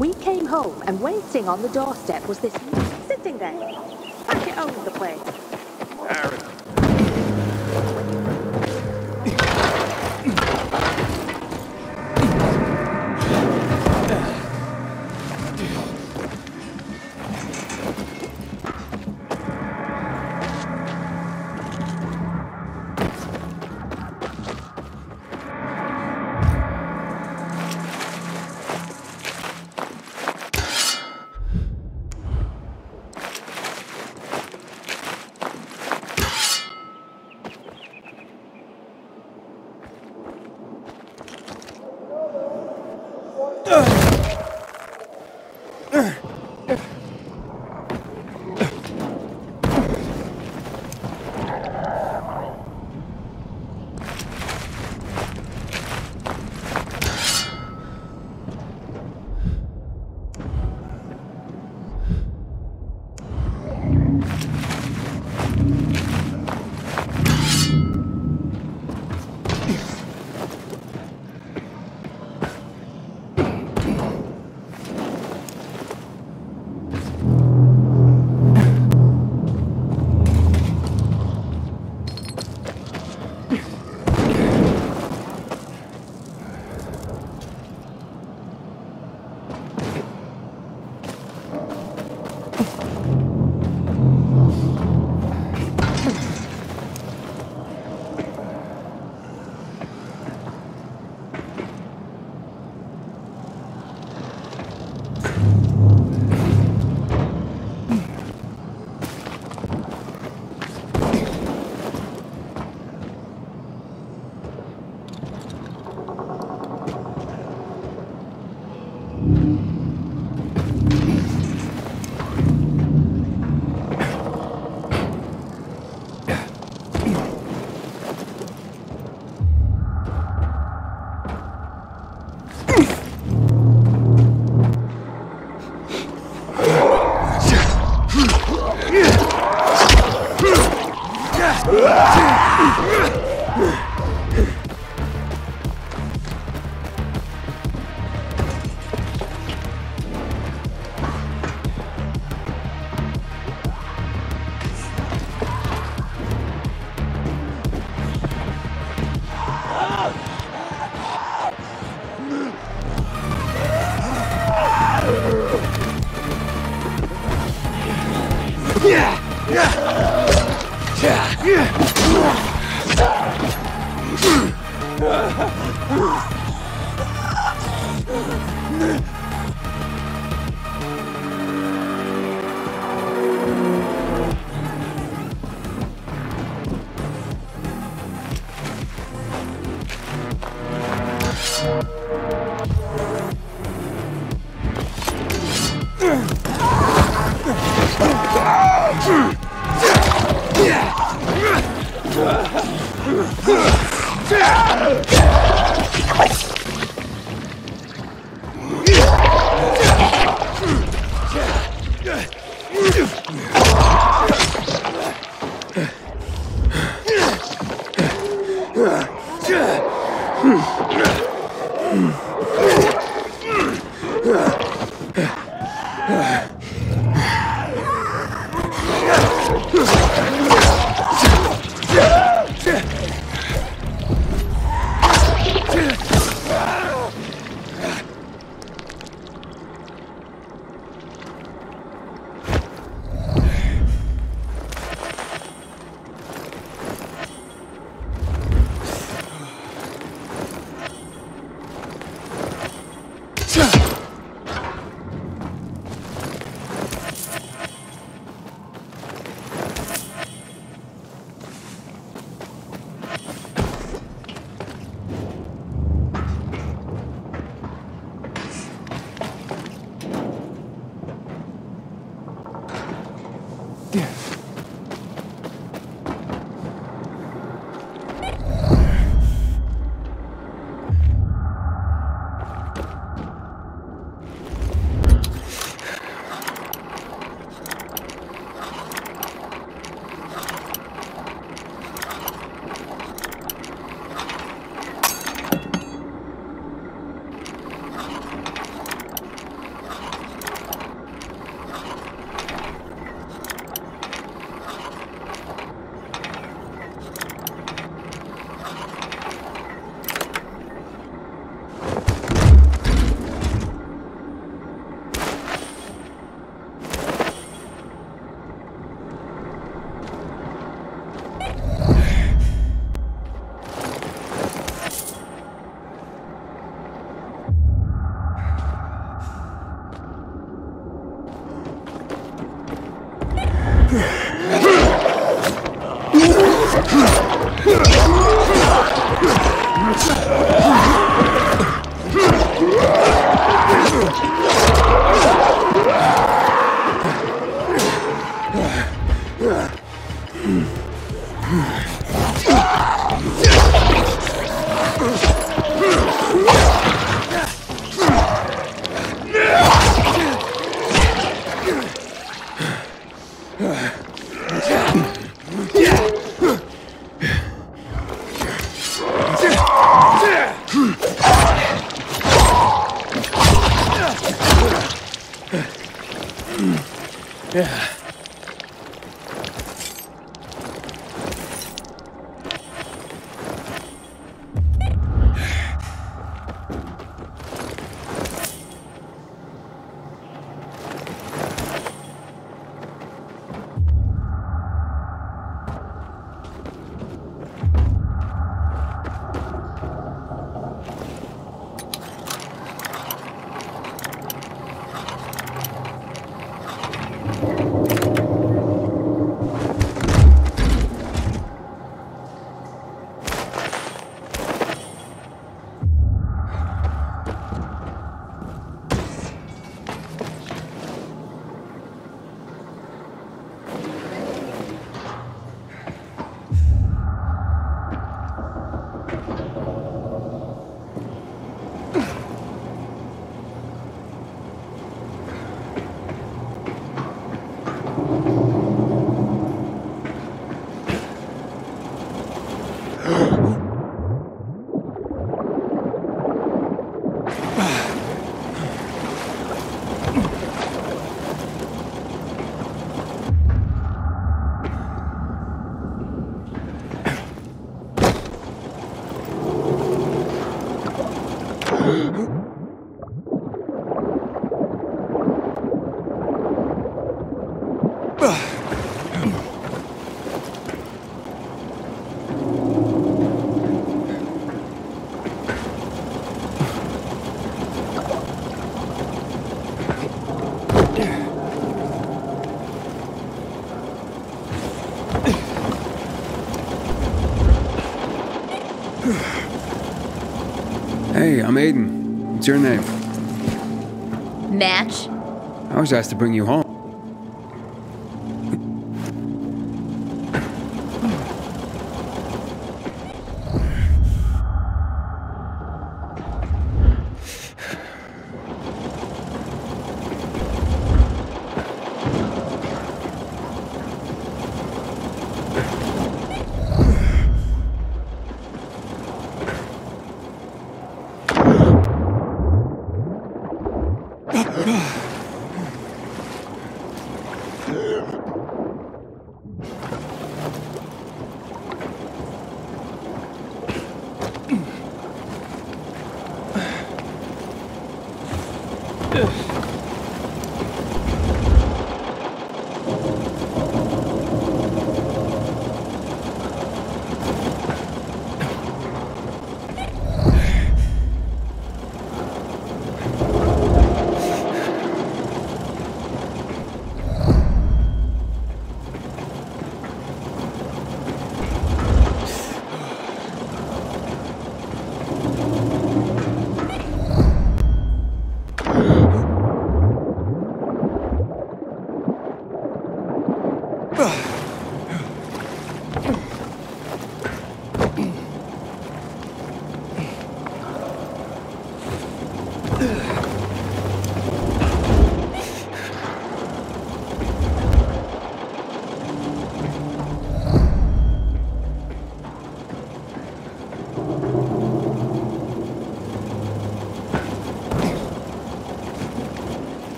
We came home, and waiting on the doorstep was this sitting there. Like it owned the place. Aaron. Hey, I'm Aiden. What's your name? Match. I was asked to bring you home.